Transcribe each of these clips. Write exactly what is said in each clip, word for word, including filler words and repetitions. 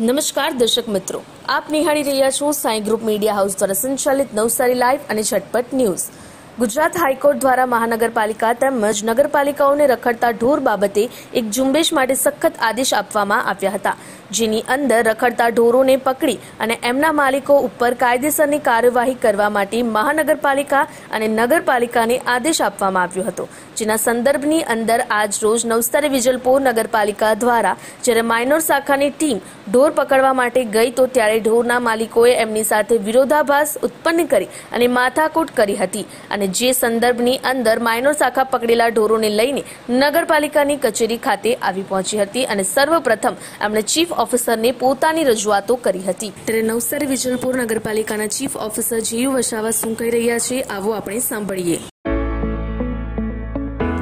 नमस्कार दर्शक मित्रों, आप निहाळी રહ્યા છો સાઈ ગ્રુપ મીડિયા હાઉસ દ્વારા સંચાલિત નવસારી લાઇવ અને જટપટ ન્यूज। गुजरात हाईकोर्ट द्वारा महानगरपालिका તેમજ નગરપાલિકાઓને રખડતા ઢોર બાબતે એક ઝુંબેશ માટે સખત આદેશ આપવામાં આવ્યા હતા, જેની અંદર રખડતા ઢોરોને પકડી અને એમના માલિકો ઉપર કાયદેસરની કાર્યવાહી કરવા માટે મહાનગરપાલિકા અને નગરપાલિકાને આદેશ આપવામાં આવ્યો હતો। જેના સંદર્ભની અંદર આજ રોજ નવસારી વિજલપોર નગરપાલિકા દ્વારા જ્યારે માઇનોર શાખાની ટીમ ઢોર પકડવા માટે ગઈ તો ત્યારે ઢોરના માલિકોએ એમની સાથે વિરોધાભાસ ઉત્પન્ન કરી અને માથાકૂટ કરી હતી। જે સંદર્ભની અંદર માઇનોર શાખા પકડેલા ઢોરોને લઈને નગરપાલિકાની કચેરી ખાતે આવી પહોંચી હતી અને સર્વપ્રથમ એમણે ચીફ ઓફિસરને પોતાની રજૂઆતો કરી હતી। ત્યારે નવસારી વિજલપોર નગરપાલિકાના ચીફ ઓફિસર જીયુ વસાવા શું કહી રહ્યા છે, આવો આપણે સાંભળીએ।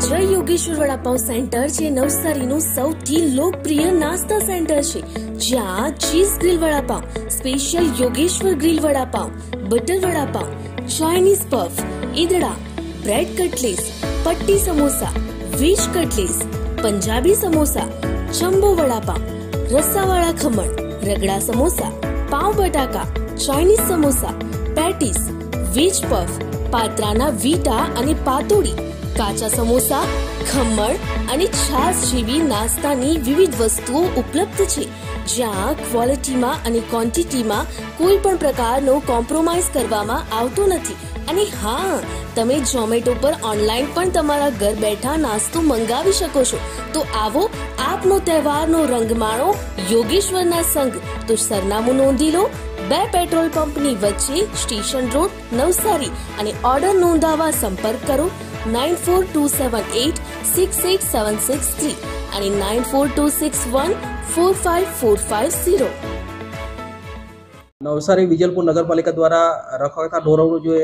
જય યોગેશ્વર વડાપાઉં સેન્ટર જે નવસારીનું સૌથી લોકપ્રિય નાસ્તા સેન્ટર છે, જ્યાં cheese grill vada pav, special Yogeshwar grill vada pav, butter vada pav, Chinese puff, ईदड़ा, ब्रेड कटलेस, पट्टी samosa, veg cutlets, Punjabi samosa, jumbo vada pav, रस्सा वाला खमण, रगड़ा समोसा, पाव बटाका, Chinese samosa, patties, veg puff, पात्राना वीटा अने पातोड़ी, काचा समोसा, खमण अने छास जेवी नास्तानी विविध वस्तुओं उपलब्ध छे। જ્યાં ક્વોલિટીમાં અને ક્વોન્ટિટીમાં કોઈ પણ પ્રકારનો કોમ્પ્રોમાઇઝ કરવામાં આવતો નથી। અને હા, તમે ઝોમેટો પર ઓનલાઈન પણ તમારા ઘર બેઠા નાસ્તો મંગાવી શકો છો। તો આવો આપનો તહેવારનો રંગ માણો યોગેશ્વરના સંગ। તો સરનામું નોંધી લો, બે પેટ્રોલ પંપની વચ્ચે, સ્ટેશન રોડ, નવસારી, અને ઓર્ડર નોંધાવવા સંપર્ક કરો nine four two seven eight six eight seven six three અને nine four two six one four five four five zero. Navsari Vijalpor નગરપાલિકા દ્વારા રખડતા ઢોરોનો જે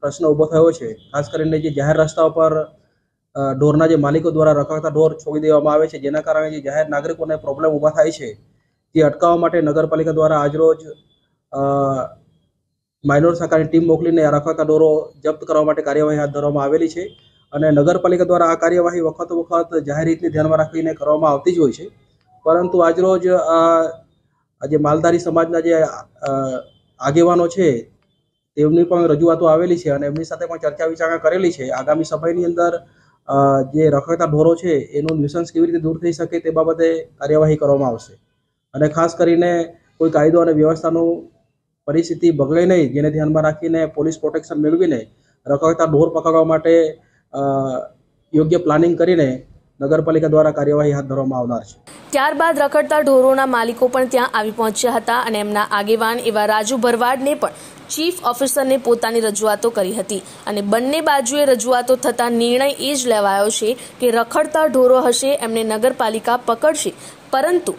પ્રશ્ન ઊભો થયો છે, ખાસ કરીને જે જાહેર રસ્તાઓ પર ઢોરના જે માલિકો દ્વારા રખડતા ઢોર છોડી દેવામાં આવે છે, જેના કારણે જે જાહેર નાગરિકોને પ્રોબ્લેમ ઊભા થાય છે, તે અટકાવવા માટે નગરપાલિકા દ્વારા આજરોજ માઇનોર શાખાની ટીમ મોકલીને રખડતા ઢોરો જપ્ત કરવા માટે કાર્યવાહી હાથ ધરવામાં આવેલી છે। અને નગરપાલિકા દ્વારા આ કાર્યવાહી વખત વખત જાહેર રીતને ધ્યાનમાં રાખીને કરવામાં આવતી જ હોય છે, પરંતુ આજરોજ આજે માલધારી સમાજના જે આગેવાનો છે તેમની પણ રજૂઆતો આવેલી છે અને એમની સાથે પણ ચર્ચા વિચારણા કરેલી છે। આગામી સમયની અંદર જે રખડતા ઢોરો છે એનું ન્યુસન્સ કેવી રીતે દૂર થઈ શકે તે બાબતે કાર્યવાહી કરવામાં આવશે। અને ખાસ કરીને કોઈ કાયદો અને વ્યવસ્થાનું પરિસ્થિતિ બગડે નહીં, જેને ધ્યાનમાં રાખીને પોલીસ પ્રોટેક્શન મેળવીને રખડતા ઢોર પકડવા માટે યોગ્ય પ્લાનિંગ કરીને નગરપાલિકા દ્વારા કાર્યવાહી હાથ ધરવામાં આવનાર છે। ત્યારબાદ રખડતા ઢોરોના માલિકો પણ ત્યાં આવી પહોંચ્યા હતા અને એમના આગેવાન એવા રાજુ ભરવાડને પણ ચીફ ઓફિસરને પોતાની રજૂઆતો કરી હતી। અને બંને બાજુએ રજૂઆતો થતા નિર્ણય એ જ લેવાયો છે કે રખડતા ઢોરો હશે એમને નગરપાલિકા પકડશે, પરંતુ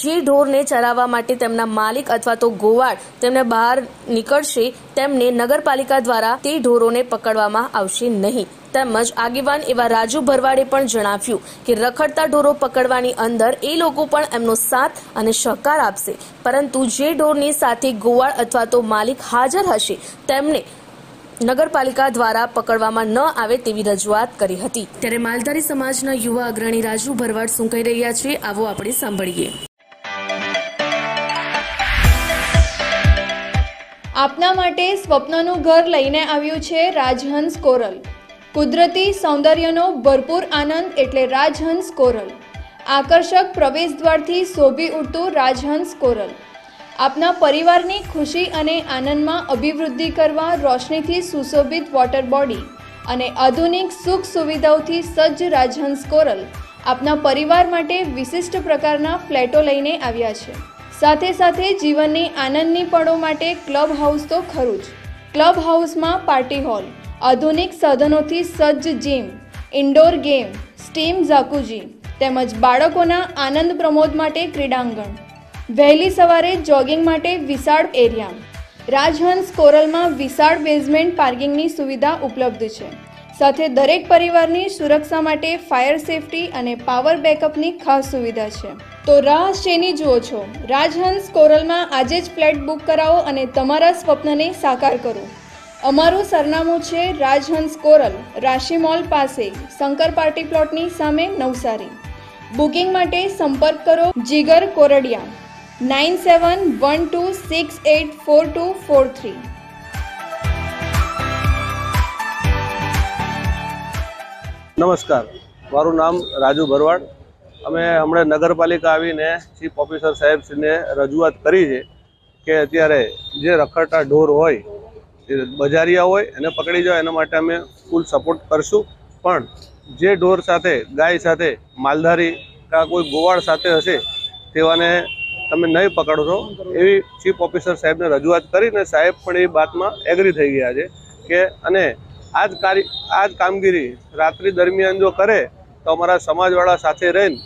જે ઢોરને ચરાવવા માટે તેમના માલિક અથવા તો ગોવાળ તેમને બહાર નીકળશે, તેમને નગરપાલિકા દ્વારા તે ઢોરોને પકડવામાં આવશે નહીં। તેમજ આગેવાન એવા રાજુ ભરવાડે પણ જણાવ્યું કે રખડતા ઢોરો પકડવાની અંદર એ લોકો પણ એમનો સાથ અને સહકાર આપશે, પરંતુ જે ઢોરની સાથે ગોવાળ અથવા તો માલિક હાજર હશે તેમને નગરપાલિકા દ્વારા પકડવામાં ન આવે તેવી રજૂઆત કરી હતી। ત્યારે માલધારી સમાજના યુવા અગ્રણી રાજુ ભરવાડ શું કહી રહ્યા છે, આવો આપણે સાંભળીએ। આપના માટે સ્વપ્નનું ઘર લઈને આવ્યું છે રાજહંસ કોરલ। કુદરતી સૌંદર્યનો ભરપૂર આનંદ એટલે રાજહંસ કોરલ। આકર્ષક પ્રવેશ દ્વારથી શોભી ઉઠતું રાજહંસ કોરલ આપના પરિવારની ખુશી અને આનંદમાં અભિવૃદ્ધિ કરવા રોશનીથી સુશોભિત વોટર બોડી અને આધુનિક સુખ સુવિધાઓથી સજ્જ રાજહંસ કોરલ આપના પરિવાર માટે વિશિષ્ટ પ્રકારના ફ્લેટો લઈને આવ્યા છે। સાથે સાથે જીવનની આનંદની પળો માટે ક્લબ હાઉસ તો ખરું જ, ક્લબ હાઉસમાં પાર્ટી હોલ, આધુનિક સાધનોથી સજ્જ gym, indoor game, steam jacuzzi તેમજ બાળકોના આનંદ પ્રમોદ માટે ક્રીડાંગણ, વહેલી સવારે જોગિંગ માટે વિશાળ એરિયા। રાજહંસ કોરલમાં વિશાળ બેઝમેન્ટ પાર્કિંગની સુવિધા ઉપલબ્ધ છે, સાથે દરેક પરિવારની સુરક્ષા માટે ફાયર સેફટી અને પાવર બેકઅપની ખાસ સુવિધા છે। તો રાહ શેની જુઓ છો? રાજહંસ કોરલમાં આજે જ ફ્લેટ બુક કરાવો અને તમારા સ્વપ્નને સાકાર કરો. અમારું સરનામું છે રાજહંસ કોરલ, રાશિ મોલ પાસે, શંકર પાર્ટી પ્લોટની સામે, નવસારી. બુકિંગ માટે સંપર્ક કરો Jigar Koradiya nine seven one two six eight four two four three. नमस्कार, मारू नाम राजू भरवाड़। अमे हमणे नगरपालिका आवीने चीफ ऑफिसर साहेब श्रीने रजूआत करी है कि अत्यारे जे रखड़ता ढोर होय बजारिया होय एने पकड़ी जाओ, एना माटे अमे फूल सपोर्ट करशुं। पण जे ढोर साथे गाय साथे मालधारी का कोई गोवाळ साथे हशे तेवाने तमे नहीं पकड़ो छो एवी चीफ ऑफिसर साहेबने रजूआत करीने साहेब पण ए बातमां एग्री थई गया छे के अने आज कार्य आज कामगिरी रात्रि दरमियान जो करे तो अमरा समाजवाड़ा साथे रहीन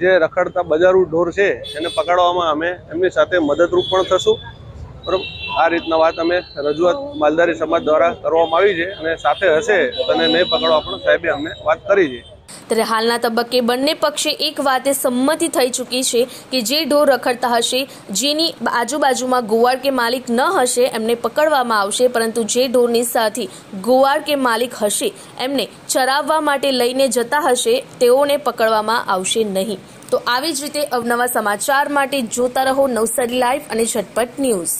जे रखड़ता बजारू ढोर छे एने पकड़वामां अमे एमनी साथे मददरूप पण थशुं। आ रीतना वात अमे रजूआत मालधारी समाज द्वारा करवामां आवी छे अने साथे हशे तने नहीं पकड़वा पण साहेबे अमने वात करी छे। तरह हालना तबक्के बंने पक्षे एक वाते सम्मति थई चूकी छे कि जे ढोर रखड़ता हशे जेनी आजूबाजूमां गोवाळ के मालिक न हशे एमने पकड़वामां आवशे, परंतु जे ढोरनी साथी गोवाळ के मालिक हशे एमने चराववा माटे लईने जता हशे तेओने पकड़वामां आवशे नहीं। तो आवी ज रीते अवनवा समाचार माटे जोता रहो नवसारी लाइव अने झटपट न्यूज।